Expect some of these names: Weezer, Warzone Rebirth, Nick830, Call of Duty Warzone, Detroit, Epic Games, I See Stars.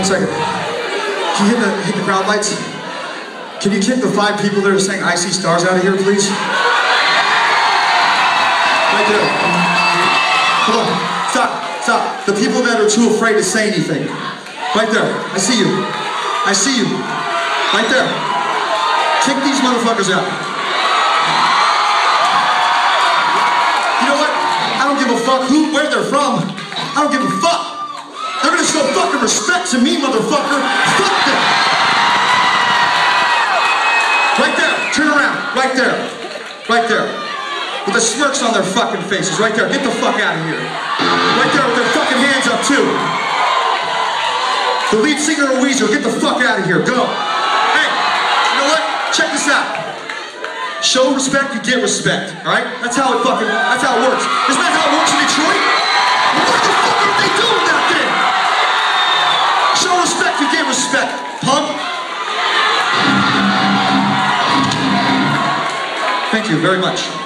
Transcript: one second. Can you hit the crowd lights? Can you kick the 5 people that are saying I See Stars out of here, please? Thank you. Come on. Stop. Stop. The people that are too afraid to say anything. Right there. I see you. I see you. Right there. Kick these motherfuckers out. You know what? I don't give a fuck where they're from. I don't give a fuck. They're gonna show fucking respect to me, motherfucker. Fuck them. Right there. Turn around. Right there. Right there. With the smirks on their fucking faces. Right there. Get the fuck out of here. Right there with their fucking hands up too. The lead singer of Weezer. Get the fuck out of here. Go. Hey. You know what? Check this out. Show respect, you get respect. All right? That's how it fucking. That's how it works. Isn't that how it works in Detroit? What the fuck are they doing that thing? Show respect, you get respect, punk. Thank you very much.